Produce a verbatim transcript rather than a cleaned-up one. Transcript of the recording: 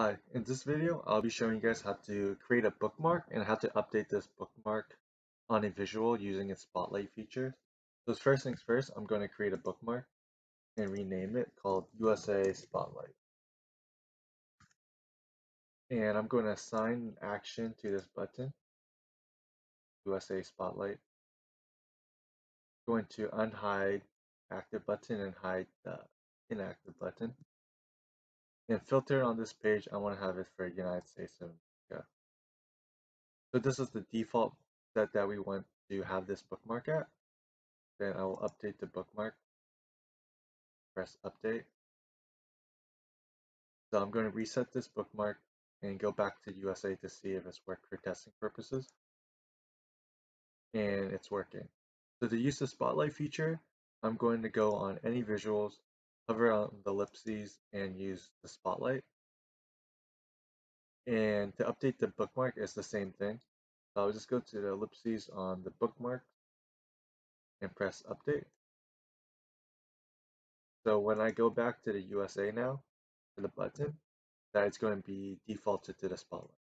Hi, in this video, I'll be showing you guys how to create a bookmark and how to update this bookmark on a visual using its spotlight feature. So first things first, I'm going to create a bookmark and rename it called U S A Spotlight. And I'm going to assign an action to this button, U S A Spotlight. I'm going to unhide active button and hide the inactive button. And filter on this page, I want to have it for United States of America. So this is the default set that we want to have this bookmark at. Then I will update the bookmark. Press update. So I'm going to reset this bookmark and go back to U S A to see if it's worked for testing purposes. And it's working. So to use the spotlight feature, I'm going to go on any visuals, hover on the ellipses, and use the spotlight. And to update the bookmark is the same thing. So I'll just go to the ellipses on the bookmark and press update. So when I go back to the U S A now, to the button, that it's going to be defaulted to the spotlight.